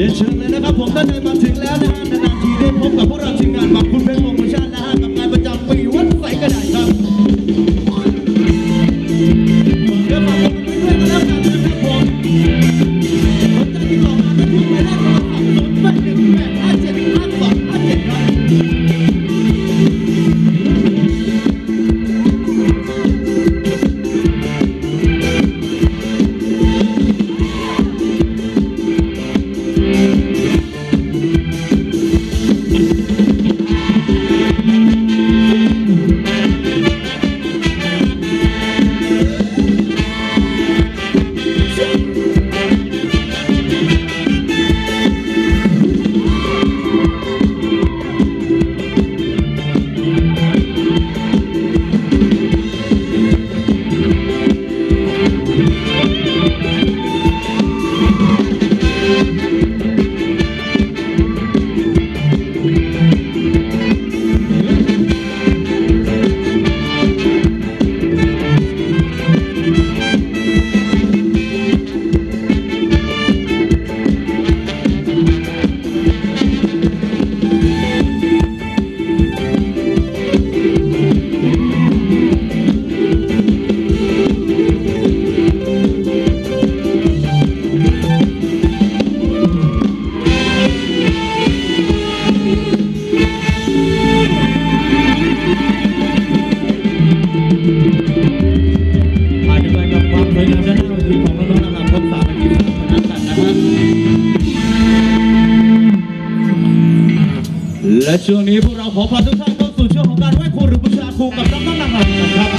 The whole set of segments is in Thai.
เรียนเชิญเลยนะครับผมท่านใดมาถึงแล้วนะฮะนานๆทีได้พบกับพวกเราทีมงานบางคุณเพชรโปรโมชั่นนะฮะกับงานประจำปีวัดใส่กระดาษครับเดี๋ยวมาพบกันด้วยกันแล้วกันนะครับผมสนใจติดต่อมาได้ที่หมายเลขโทรศัพท์0818575257ครับและช่วงนี้พวกเราขอพาทุกท่านเข้าสู่ช่วงของการไหว้ครูหรือบูชาครูกับน้องๆหลังๆกันครับ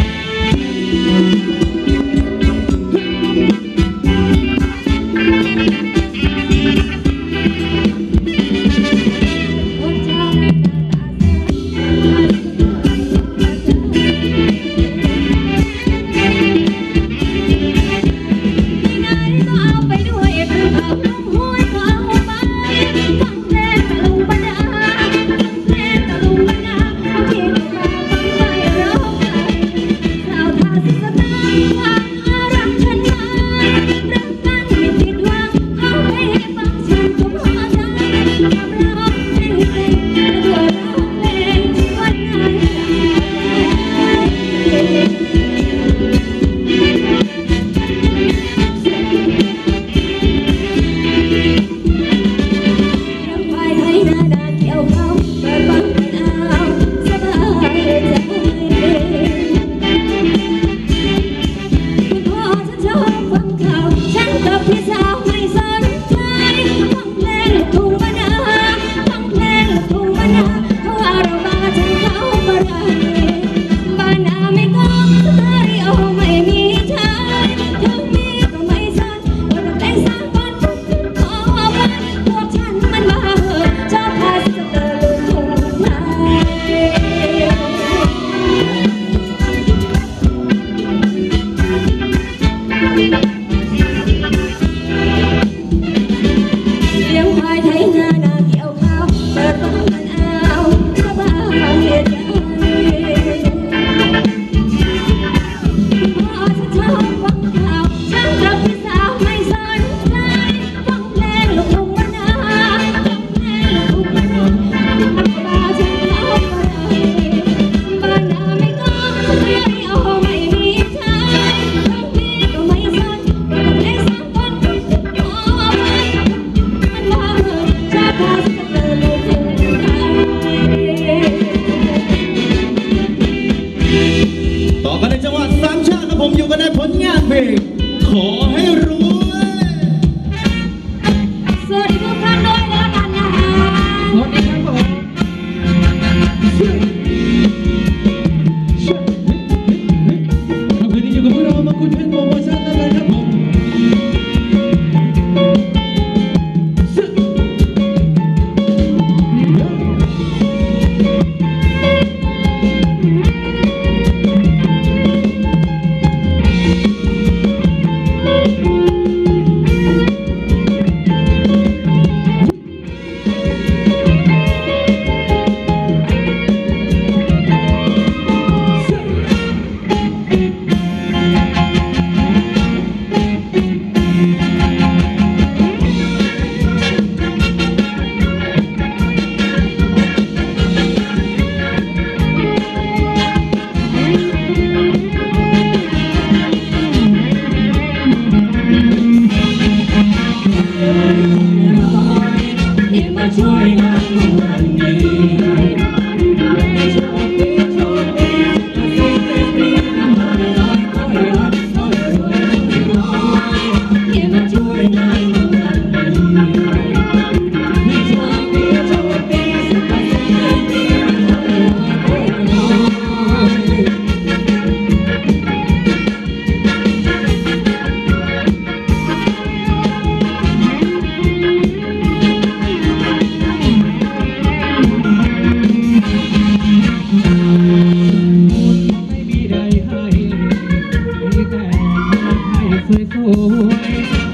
มาช่วยงานวันนี้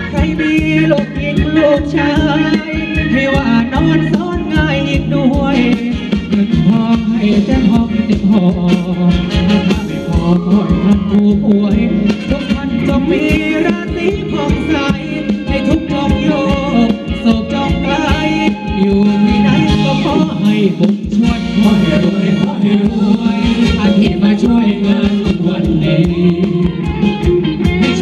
ใครมีลูกหญิงลูกชายไม่ว่านอนซ้อนง่ายอีกด้วยเงินพอให้เต็มห้องเต็มหอถ้าไม่พอขอให้ท่านผู้ป่วยทุกท่านจงมีราศีผ่องใสให้ทุกลมโยกโศกจงไกลอยู่ที่ไหนก็ขอให้บุญช่วยขอให้รวยขอให้รวยอาทิตย์มาช่วยงานวันนี้เ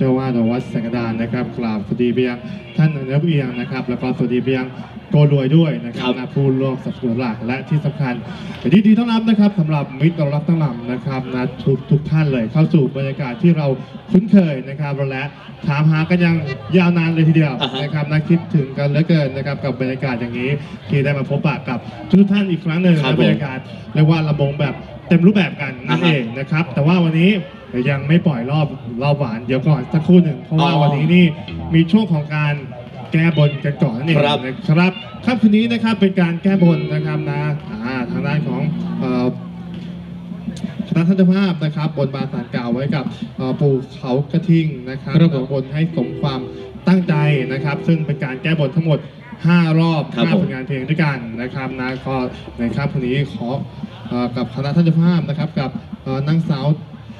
จ้าวาดวัดแสงกระดานนะครับกราบสวัสดีไปยังท่านนักเรียนนะครับแล้วก็สวัสดีไปยังโกรวยด้วยนะครับนะผู้ร่วมสับสนุนหลักและที่สำคัญดีๆต้อนรับนะครับสำหรับมิตรต้อนรับทั้งหลายนะครับนะทุกท่านเลยเข้าสู่บรรยากาศที่เราคุ้นเคยนะครับและถามหากันยังยาวนานเลยทีเดียวนะครับนะคิดถึงกันเหลือเกินนะครับกับบรรยากาศอย่างนี้ที่ได้มาพบปะกับทุกท่านอีกครั้งหนึ่งในบรรยากาศเรียกว่าระบงแบบเต็มรูปแบบกันนั่นเองนะครับแต่ว่าวันนี้ยังไม่ปล่อยรอบหวานเดี๋ยวก่อนสักครู่หนึ่งเพราะว่าวันนี้นี่มีช่วงของการแก้บนกันก่อนนั่นเองนะครับครับคืนนี้นะครับเป็นการแก้บนนะครับนะทางด้านของคณะท่านเจ้าภาพนะครับบนบานศาลกล่าวไว้กับปู่เขากระทิงนะครับบนให้สมความตั้งใจนะครับซึ่งเป็นการแก้บนทั้งหมด5 รอบ5ผลงานเพลงด้วยกันนะครับนะก็ในครับคืนนี้ขอกับคณะท่านเจ้าภาพนะครับกับนางสาว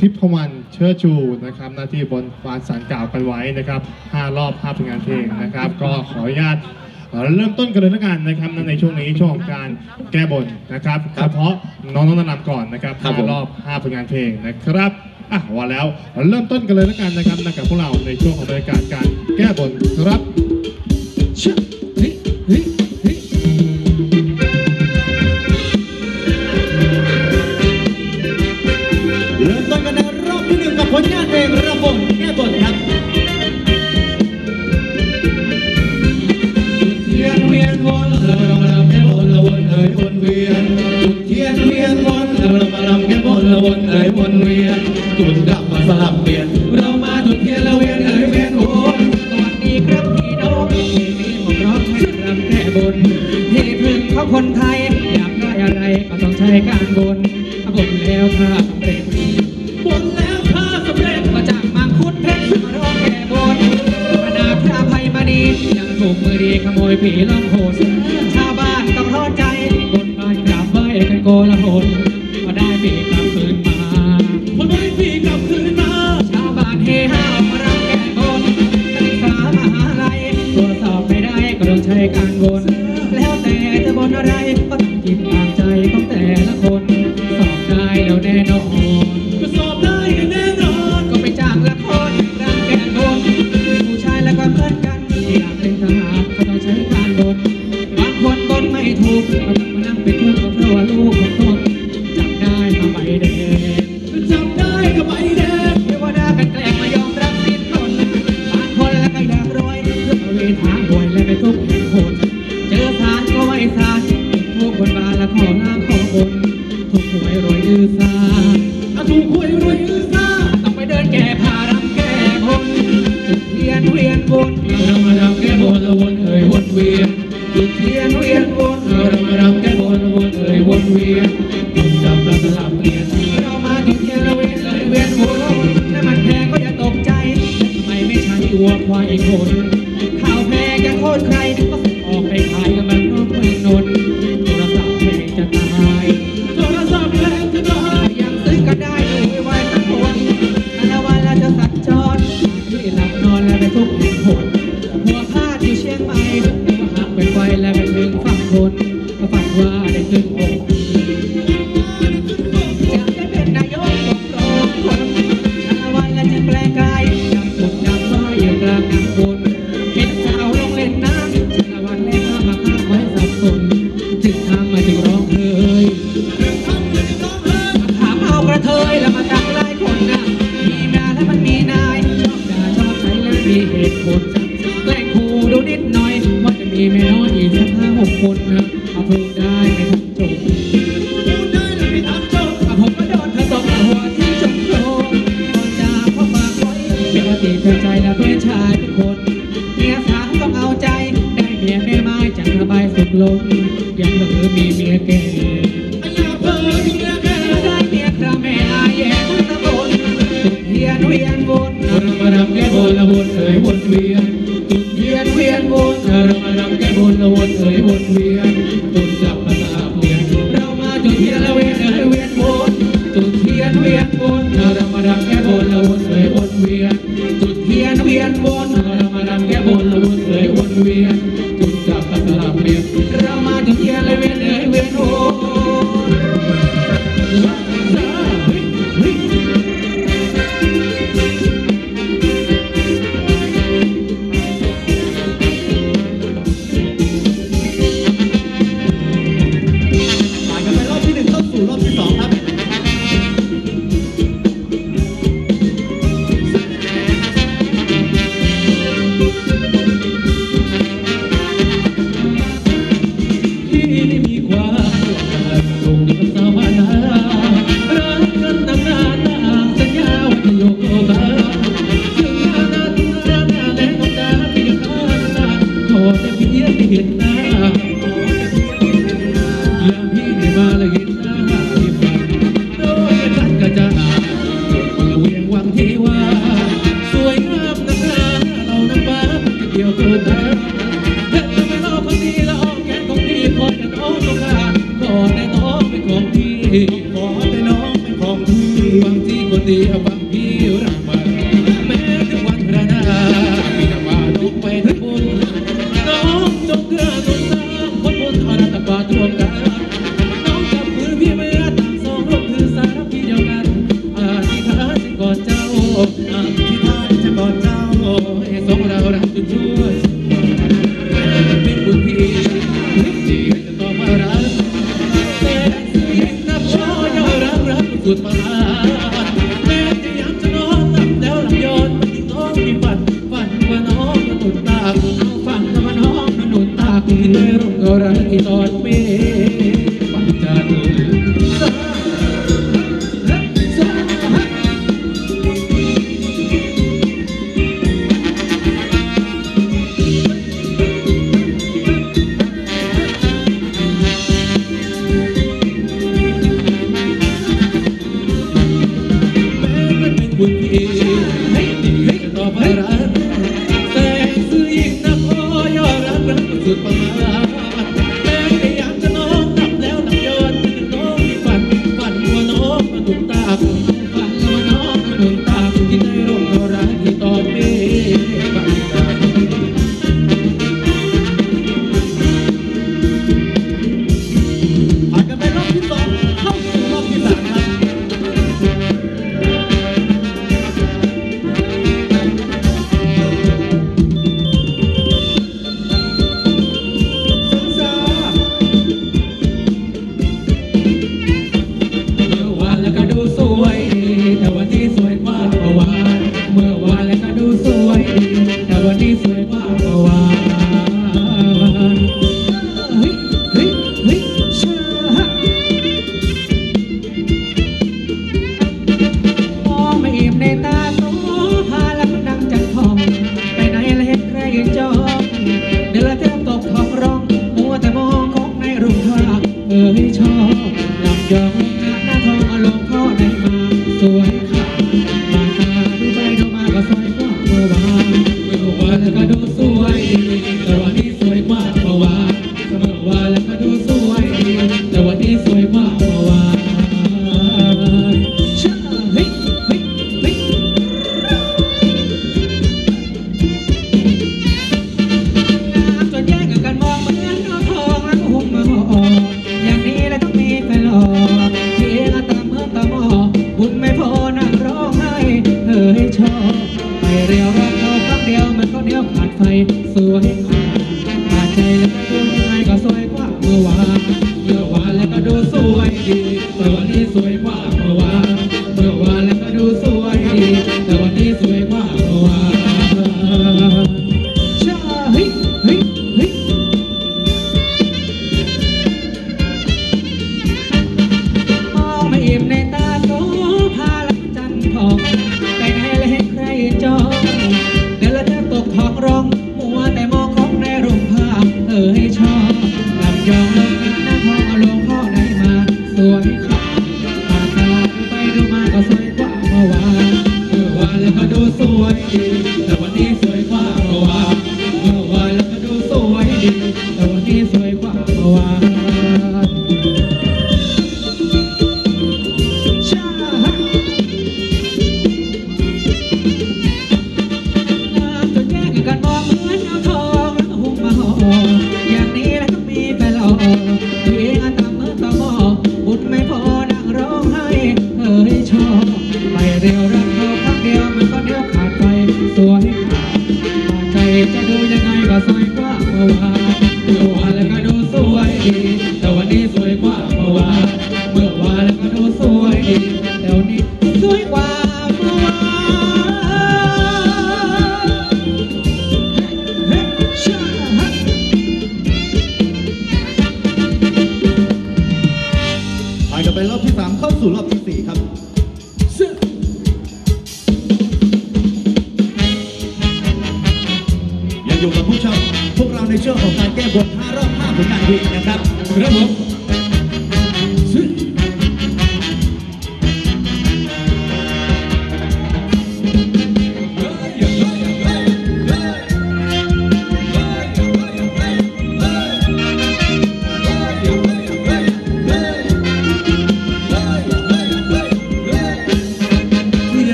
ทิพวรรณเชิดชูนะครับหน้าที่บนบานศาลกล่าวกันไว้นะครับ5 รอบ5ผลงานเพลงนะครับก็ขออนุญาตเริ่มต้นกันเลยละกันนะครับในช่วงนี้ช่วงการแก้บนนะครับเฉพาะน้องนำก่อนนะครับ5 รอบ5ผลงานเพลงนะครับว่าแล้วเริ่มต้นกันเลยละกันนะครับกับพวกเราในช่วงของบรรยากาศการแก้บนครับเริ่มต้นกันในรอบที่ 1กับผลงานเพลงระบงแก้บนครับ คนไทยอยากได้อะไรก็ต้องใช้การบนบนแล้วถ้าสำเร็จบนแล้วถ้าสำเร็จมาจากมังคุดเพชรมาร้องแก่บนขนาดพระภัยมณียังถูกมือดีขโมยผีล่องหนชาวบ้านต้องทอดใจบนบ้านกราบไหว้กันโกลาหลพอได้ผีกลับคืนมาพอได้ผีกลับคืนมาชาวบ้านเฮฮามาร้องแก่บนศึกษามหาลัยตรวจสอบไม่ได้ก็ต้องใช้การบนแล้วแต่จะบนอะไรก็ต้องจิตตามใจของแต่ละคนเราแน่นอนก็สอบได้กันแน่นอนก็ไปจ้างละครร่างแก่โดนผู้ชายแล้วก็เพื่อนกันอยากเป็นทหารก็ต้องใช้การบนบางคนบนไม่ถูกก็ต้องมานั่งเป็นเพื่อนของเราลูกของตนจับได้ก็ใบแดงจับได้ก็ใบแดงเทวดากันแกล้งมายอมรับสิทธิ์ตนบางคนแล้วก็อยากรวยเพื่อเอาเวทหาหวยและไปทุกข์แห่งโหดเจอสารก็ไม่สารทุกคนบาละขอล่างขอบนถูกหวยรวยอื้อซ่าถูกหวยรวยอื้อซ่าต้องไปเดินแก่พารำแก่บนเวียนวนเรามารำแก่บนเราวนเอ่ยวนเวียนเวียนวนเรามารำแก่บนเราวนเอ่ยวนเวียนจับเราสลับเปลี่ยนเรามาจุดเทียนเราเวียนเลยเวียนวนน้ำมันแพงก็อย่าตกใจไม่ใช่วัวควายโขนข้าวแพงจะโทษใครก็ออกไปขายกันมันนอกเมืองนนท์โทรศัพท์แพงจะตายยังซื้อก็ได้ดูไว้ทั้งคนอันวันเราจะสัญจรที่หลับนอนและไปทุกแห่งหนหัวพาดอยู่เชียงใหม่หัวหักเป็นไฟและเป็นถึงฝั่งคนก็ฝันว่าได้ขึ้นอกอยากจะเป็นนายกของโลกคนอันวันเราจะแปลงกายดำปุกดำว่าอยู่กลางน้ำวนเห็นสาวลงเล่นน้ำอันวันเล่นน้ำมาฆ่าไว้สับสนจึงทำมาจึงร้องเฮ้ยกระเทยแล้วมาตั้งหลายคนนะมีเมียแล้วมันมีนายชอบด่าชอบใช้และมีเหตุผลแกล้งขู่ดูนิดหน่อยว่าจะมีเมียน้อยอีกสัก5-6 คนนะเอาพูดได้ไม่ทันจบพูดได้ไม่ทันจบผมก็โดนเธอตบหัวที่จมโลงตอนด่าพ่อปากไว้ไม่ว่าตีเธอใจแล้วเพื่อนชายทุกคนเมียสาวต้องเอาใจได้เมียแม่ไม้จังระบายสุดลงยังเหลือมีเมียแก่เราวนเอ่ยวนเวียนเวียนวนเรามารำแก้บนเราวนเอ่ยวนเวียนจนจับมาสาบเวียนเรามาจุดเทียนเราเวียนเอ่ยเวียนวนจุดเทียนเวียนวนเรามารำแก้บนเราวนเอ่ยวนเวียนจุดเทียนเวียนวนเรามารำแก้บนเราวนเอ่ยวนเวียนจนจับมาสาบเวียนเรามาจุดเทียนเราเวียนเอ่ยเวียนวน ที่ตอนนี้บังคับผ่านกันไปรอบที่สองเข้าสู่รอบที่สามครับ